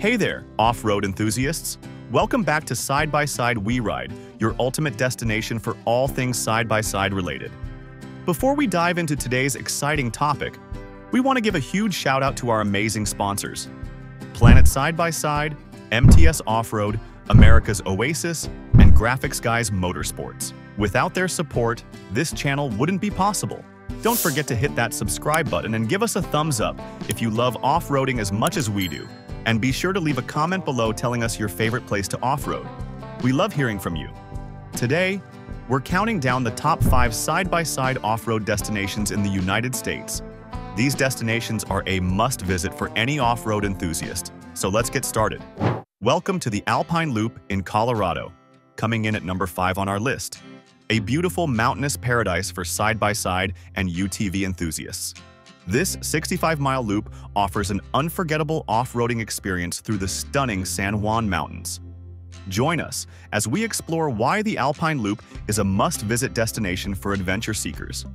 Hey there, off-road enthusiasts! Welcome back to Side-by-Side We Ride, your ultimate destination for all things side-by-side related. Before we dive into today's exciting topic, we want to give a huge shout-out to our amazing sponsors. Planet Side-by-Side, MTS Off-Road, America's Oasis, and Graphics Guys Motorsports. Without their support, this channel wouldn't be possible. Don't forget to hit that subscribe button and give us a thumbs up if you love off-roading as much as we do. And be sure to leave a comment below telling us your favorite place to off-road. We love hearing from you. Today, we're counting down the top 5 side-by-side off-road destinations in the United States. These destinations are a must-visit for any off-road enthusiast, so let's get started. Welcome to the Alpine Loop in Colorado, coming in at number 5 on our list. A beautiful mountainous paradise for side-by-side and UTV enthusiasts. This 65-mile loop offers an unforgettable off-roading experience through the stunning San Juan Mountains. Join us as we explore why the Alpine Loop is a must-visit destination for adventure seekers.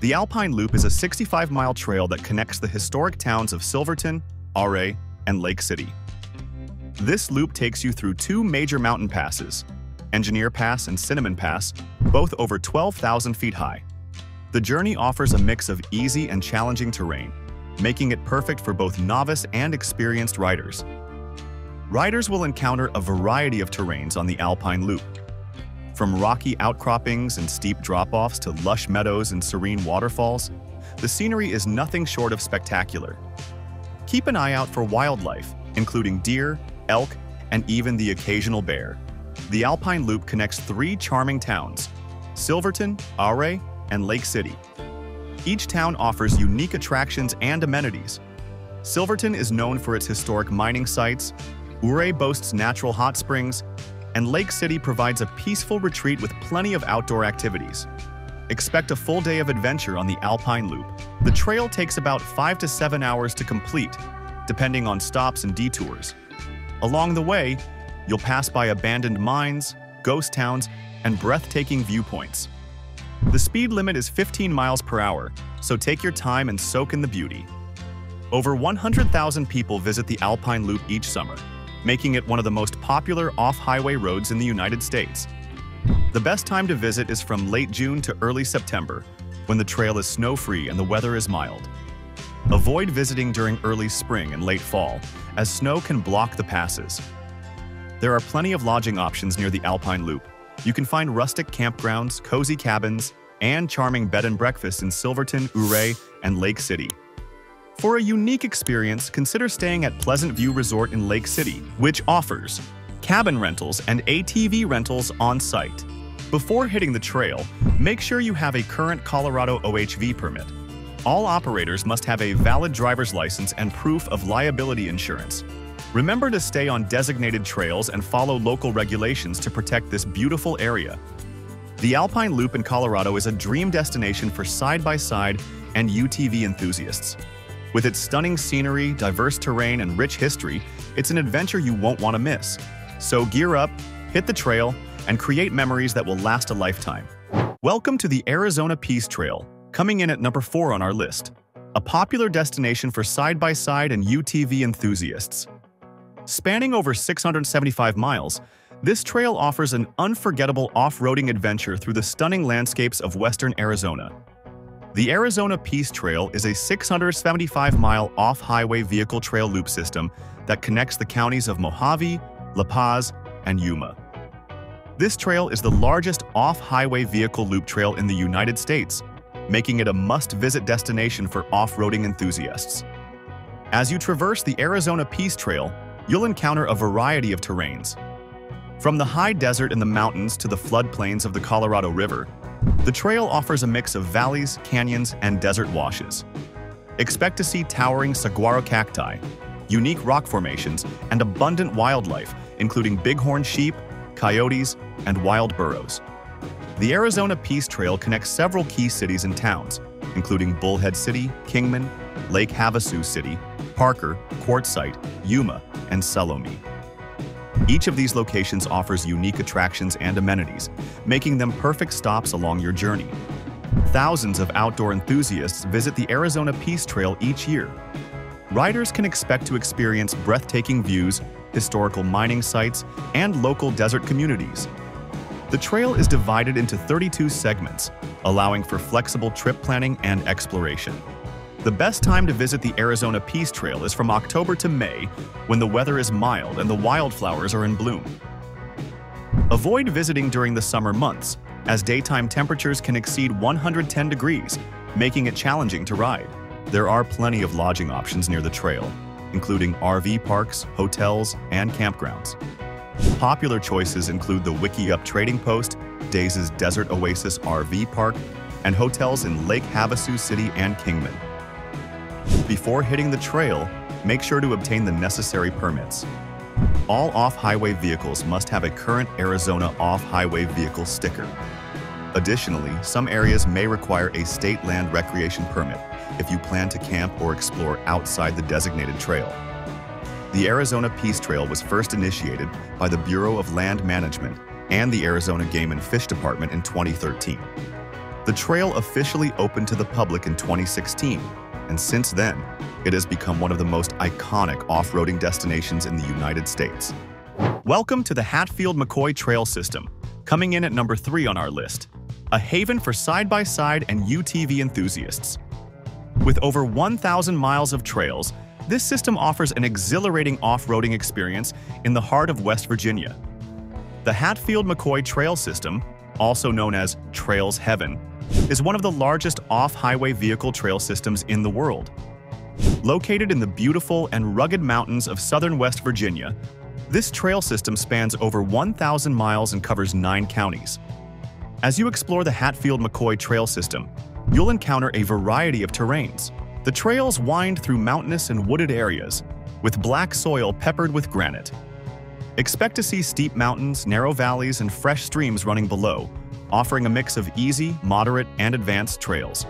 The Alpine Loop is a 65-mile trail that connects the historic towns of Silverton, Ouray, and Lake City. This loop takes you through 2 major mountain passes, Engineer Pass and Cinnamon Pass, both over 12,000 feet high. The journey offers a mix of easy and challenging terrain, making it perfect for both novice and experienced riders. Riders will encounter a variety of terrains on the Alpine Loop, from rocky outcroppings and steep drop-offs to lush meadows and serene waterfalls. The scenery is nothing short of spectacular. Keep an eye out for wildlife, including deer, elk, and even the occasional bear. The Alpine Loop connects 3 charming towns, Silverton, Ouray, and Lake City. Each town offers unique attractions and amenities. Silverton is known for its historic mining sites, Ouray boasts natural hot springs, and Lake City provides a peaceful retreat with plenty of outdoor activities. Expect a full day of adventure on the Alpine Loop. The trail takes about 5 to 7 hours to complete, depending on stops and detours. Along the way, you'll pass by abandoned mines, ghost towns, and breathtaking viewpoints. The speed limit is 15 miles per hour, so take your time and soak in the beauty. Over 100,000 people visit the Alpine Loop each summer, making it one of the most popular off-highway roads in the United States. The best time to visit is from late June to early September, when the trail is snow-free and the weather is mild. Avoid visiting during early spring and late fall, as snow can block the passes. There are plenty of lodging options near the Alpine Loop. You can find rustic campgrounds, cozy cabins, and charming bed and breakfasts in Silverton, Ouray, and Lake City. For a unique experience, consider staying at Pleasant View Resort in Lake City, which offers cabin rentals and ATV rentals on site. Before hitting the trail, make sure you have a current Colorado OHV permit. All operators must have a valid driver's license and proof of liability insurance. Remember to stay on designated trails and follow local regulations to protect this beautiful area. The Alpine Loop in Colorado is a dream destination for side-by-side and UTV enthusiasts. With its stunning scenery, diverse terrain, and rich history, it's an adventure you won't want to miss. So gear up, hit the trail, and create memories that will last a lifetime. Welcome to the Arizona Peace Trail, coming in at number 4 on our list. A popular destination for side-by-side and UTV enthusiasts. Spanning over 675 miles, this trail offers an unforgettable off-roading adventure through the stunning landscapes of western Arizona. The Arizona Peace Trail is a 675-mile off-highway vehicle trail loop system that connects the counties of Mojave, La Paz, and Yuma. This trail is the largest off-highway vehicle loop trail in the United States, making it a must-visit destination for off-roading enthusiasts. As you traverse the Arizona Peace Trail, you'll encounter a variety of terrains. From the high desert in the mountains to the floodplains of the Colorado River, the trail offers a mix of valleys, canyons, and desert washes. Expect to see towering saguaro cacti, unique rock formations, and abundant wildlife, including bighorn sheep, coyotes, and wild burros. The Arizona Peace Trail connects several key cities and towns, including Bullhead City, Kingman, Lake Havasu City, Parker, Quartzsite, Yuma, and Salome. Each of these locations offers unique attractions and amenities, making them perfect stops along your journey. Thousands of outdoor enthusiasts visit the Arizona Peace Trail each year. riders can expect to experience breathtaking views, historical mining sites, and local desert communities. The trail is divided into 32 segments, allowing for flexible trip planning and exploration. The best time to visit the Arizona Peace Trail is from October to May, when the weather is mild and the wildflowers are in bloom. Avoid visiting during the summer months, as daytime temperatures can exceed 110 degrees, making it challenging to ride. There are plenty of lodging options near the trail, including RV parks, hotels, and campgrounds. Popular choices include the Wikiup Trading Post, Days's Desert Oasis RV Park, and hotels in Lake Havasu City and Kingman. Before hitting the trail, make sure to obtain the necessary permits. All off-highway vehicles must have a current Arizona off-highway vehicle sticker. Additionally, some areas may require a state land recreation permit if you plan to camp or explore outside the designated trail. The Arizona Peace Trail was first initiated by the Bureau of Land Management and the Arizona Game and Fish Department in 2013. The trail officially opened to the public in 2016, and since then, it has become one of the most iconic off-roading destinations in the United States. Welcome to the Hatfield-McCoy Trail System, coming in at number 3 on our list, a haven for side-by-side and UTV enthusiasts. With over 1,000 miles of trails, this system offers an exhilarating off-roading experience in the heart of West Virginia. The Hatfield-McCoy Trail System, also known as Trails Heaven, is one of the largest off-highway vehicle trail systems in the world. Located in the beautiful and rugged mountains of southern West Virginia, this trail system spans over 1,000 miles and covers 9 counties. As you explore the Hatfield-McCoy Trail System, you'll encounter a variety of terrains. The trails wind through mountainous and wooded areas, with black soil peppered with granite. Expect to see steep mountains, narrow valleys, and fresh streams running below, offering a mix of easy, moderate, and advanced trails.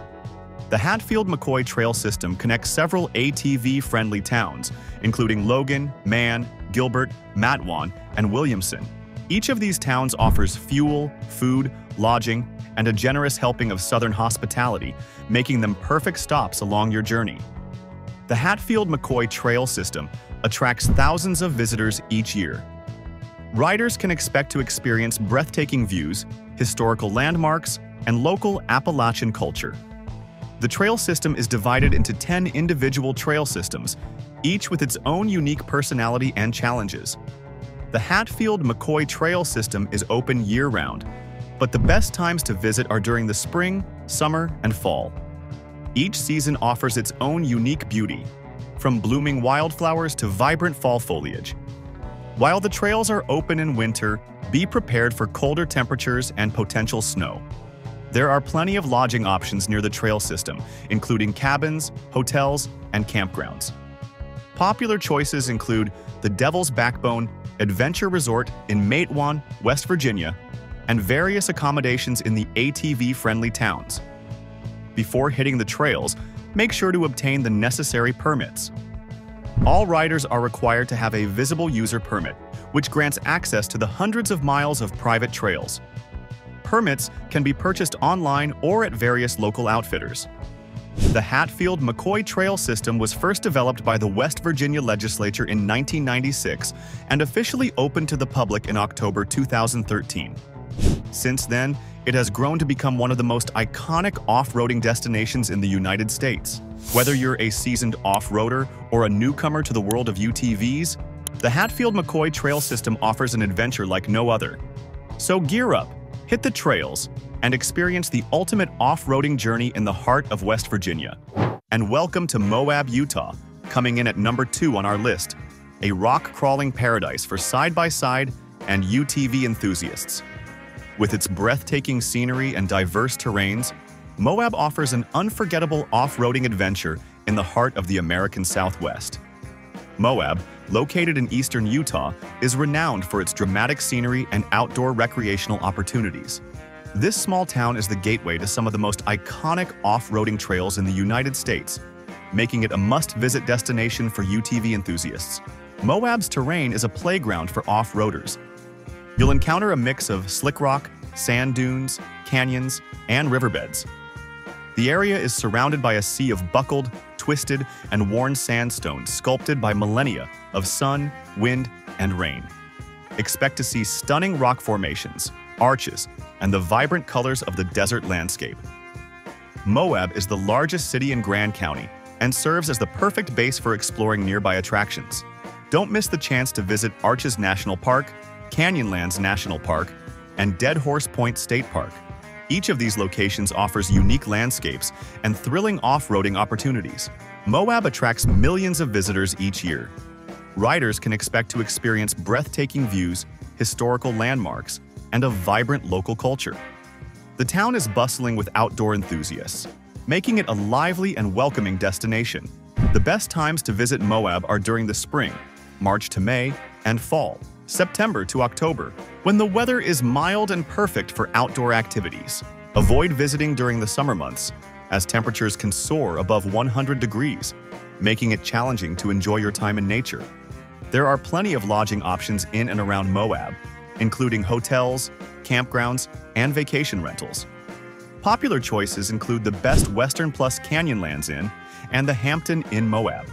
The Hatfield-McCoy Trail System connects several ATV-friendly towns, including Logan, Mann, Gilbert, Matewan, and Williamson. Each of these towns offers fuel, food, lodging, and a generous helping of southern hospitality, making them perfect stops along your journey. The Hatfield-McCoy Trail System attracts thousands of visitors each year. Riders can expect to experience breathtaking views, historical landmarks, and local Appalachian culture. The trail system is divided into 10 individual trail systems, each with its own unique personality and challenges. The Hatfield-McCoy Trail System is open year-round, but the best times to visit are during the spring, summer, and fall. Each season offers its own unique beauty, from blooming wildflowers to vibrant fall foliage. While the trails are open in winter, be prepared for colder temperatures and potential snow. There are plenty of lodging options near the trail system, including cabins, hotels, and campgrounds. Popular choices include the Devil's Backbone Adventure Resort in Matewan, West Virginia, and various accommodations in the ATV-friendly towns. Before hitting the trails, make sure to obtain the necessary permits. All riders are required to have a visible user permit, which grants access to the hundreds of miles of private trails. Permits can be purchased online or at various local outfitters. The Hatfield-McCoy Trail System was first developed by the West Virginia Legislature in 1996 and officially opened to the public in October 2013. Since then, it has grown to become one of the most iconic off-roading destinations in the United States. Whether you're a seasoned off-roader or a newcomer to the world of UTVs, the Hatfield-McCoy Trail System offers an adventure like no other. So gear up, hit the trails, and experience the ultimate off-roading journey in the heart of West Virginia. And welcome to Moab, Utah, coming in at number 2 on our list, a rock-crawling paradise for side-by-side and UTV enthusiasts. With its breathtaking scenery and diverse terrains, Moab offers an unforgettable off-roading adventure in the heart of the American Southwest. Moab, located in eastern Utah, is renowned for its dramatic scenery and outdoor recreational opportunities. This small town is the gateway to some of the most iconic off-roading trails in the United States, making it a must-visit destination for UTV enthusiasts. Moab's terrain is a playground for off-roaders. You'll encounter a mix of slick rock, sand dunes, canyons, and riverbeds. The area is surrounded by a sea of buckled, twisted and worn sandstone sculpted by millennia of sun, wind, and rain. Expect to see stunning rock formations, arches, and the vibrant colors of the desert landscape. Moab is the largest city in Grand County and serves as the perfect base for exploring nearby attractions. Don't miss the chance to visit Arches National Park, Canyonlands National Park, and Dead Horse Point State Park. Each of these locations offers unique landscapes and thrilling off-roading opportunities. Moab attracts millions of visitors each year. Riders can expect to experience breathtaking views, historical landmarks, and a vibrant local culture. The town is bustling with outdoor enthusiasts, making it a lively and welcoming destination. The best times to visit Moab are during the spring, March to May, and fall, September to October, when the weather is mild and perfect for outdoor activities. Avoid visiting during the summer months, as temperatures can soar above 100 degrees, making it challenging to enjoy your time in nature. There are plenty of lodging options in and around Moab, including hotels, campgrounds, and vacation rentals. Popular choices include the Best Western Plus Canyonlands Inn and the Hampton Inn Moab.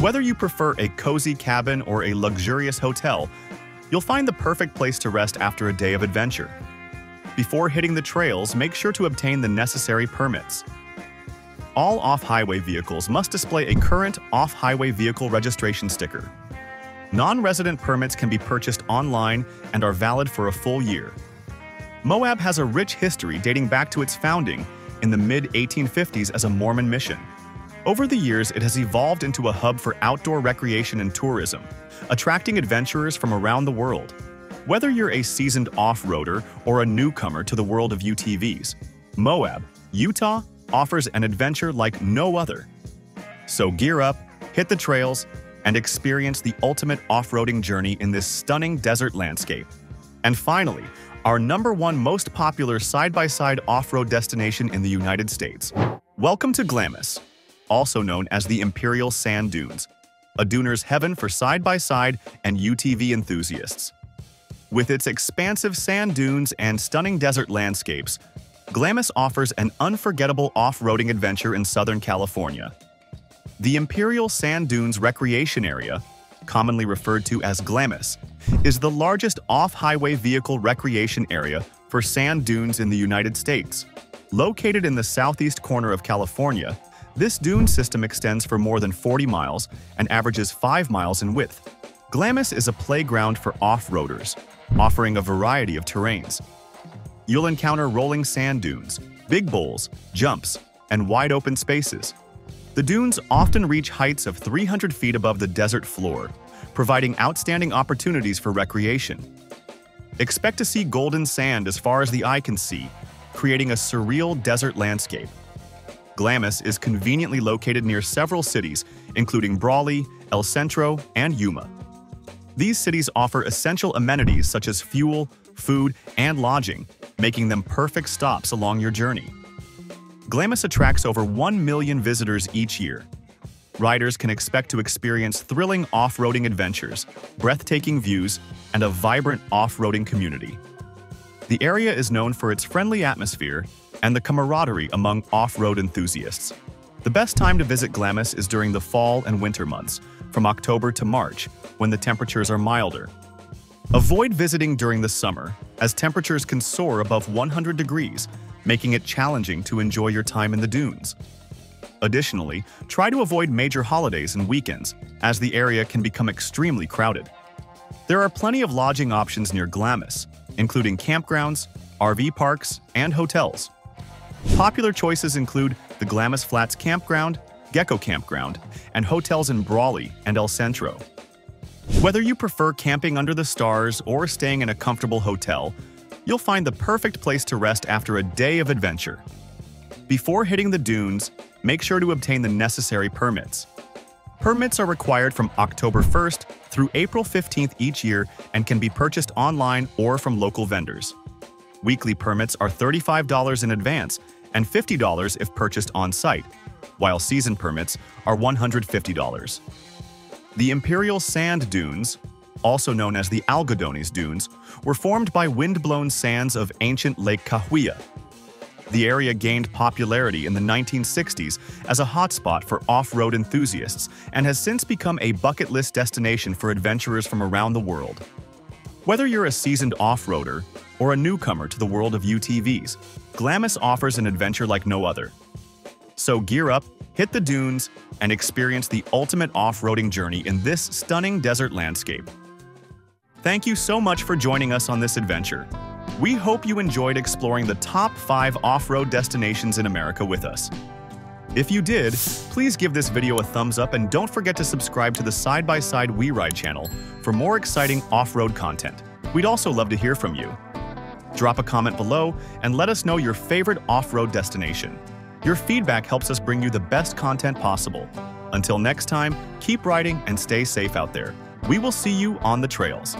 Whether you prefer a cozy cabin or a luxurious hotel, you'll find the perfect place to rest after a day of adventure. Before hitting the trails, make sure to obtain the necessary permits. All off-highway vehicles must display a current off-highway vehicle registration sticker. Non-resident permits can be purchased online and are valid for a full year. Moab has a rich history dating back to its founding in the mid-1850s as a Mormon mission. Over the years, it has evolved into a hub for outdoor recreation and tourism, attracting adventurers from around the world. Whether you're a seasoned off-roader or a newcomer to the world of UTVs, Moab, Utah offers an adventure like no other. So gear up, hit the trails, and experience the ultimate off-roading journey in this stunning desert landscape. And finally, our #1 most popular side-by-side off-road destination in the United States. Welcome to Glamis, also known as the Imperial Sand Dunes, a duner's heaven for side-by-side and UTV enthusiasts. With its expansive sand dunes and stunning desert landscapes, Glamis offers an unforgettable off-roading adventure in Southern California. The Imperial Sand Dunes Recreation Area, commonly referred to as Glamis, is the largest off-highway vehicle recreation area for sand dunes in the United States. Located in the southeast corner of California, this dune system extends for more than 40 miles and averages 5 miles in width. Glamis is a playground for off-roaders, offering a variety of terrains. You'll encounter rolling sand dunes, big bowls, jumps, and wide-open spaces. The dunes often reach heights of 300 feet above the desert floor, providing outstanding opportunities for recreation. Expect to see golden sand as far as the eye can see, creating a surreal desert landscape. Glamis is conveniently located near several cities, including Brawley, El Centro, and Yuma. These cities offer essential amenities such as fuel, food, and lodging, making them perfect stops along your journey. Glamis attracts over 1 million visitors each year. Riders can expect to experience thrilling off-roading adventures, breathtaking views, and a vibrant off-roading community. The area is known for its friendly atmosphere and the camaraderie among off-road enthusiasts. The best time to visit Glamis is during the fall and winter months, from October to March, when the temperatures are milder. Avoid visiting during the summer, as temperatures can soar above 100 degrees, making it challenging to enjoy your time in the dunes. Additionally, try to avoid major holidays and weekends, as the area can become extremely crowded. There are plenty of lodging options near Glamis, including campgrounds, RV parks, and hotels. Popular choices include the Glamis Flats Campground, Gecko Campground, and hotels in Brawley and El Centro. Whether you prefer camping under the stars or staying in a comfortable hotel, you'll find the perfect place to rest after a day of adventure. Before hitting the dunes, make sure to obtain the necessary permits. Permits are required from October 1st through April 15th each year and can be purchased online or from local vendors. Weekly permits are $35 in advance and $50 if purchased on-site, while season permits are $150. The Imperial Sand Dunes, also known as the Algodones Dunes, were formed by wind-blown sands of ancient Lake Cahuilla. The area gained popularity in the 1960s as a hotspot for off-road enthusiasts and has since become a bucket list destination for adventurers from around the world. Whether you're a seasoned off-roader or a newcomer to the world of UTVs, Glamis offers an adventure like no other. So gear up, hit the dunes, and experience the ultimate off-roading journey in this stunning desert landscape. Thank you so much for joining us on this adventure. We hope you enjoyed exploring the top 5 off-road destinations in America with us. If you did, please give this video a thumbs up and don't forget to subscribe to the Side-by-Side We Ride channel for more exciting off-road content. We'd also love to hear from you. Drop a comment below and let us know your favorite off-road destination. Your feedback helps us bring you the best content possible. Until next time, keep riding and stay safe out there. We will see you on the trails.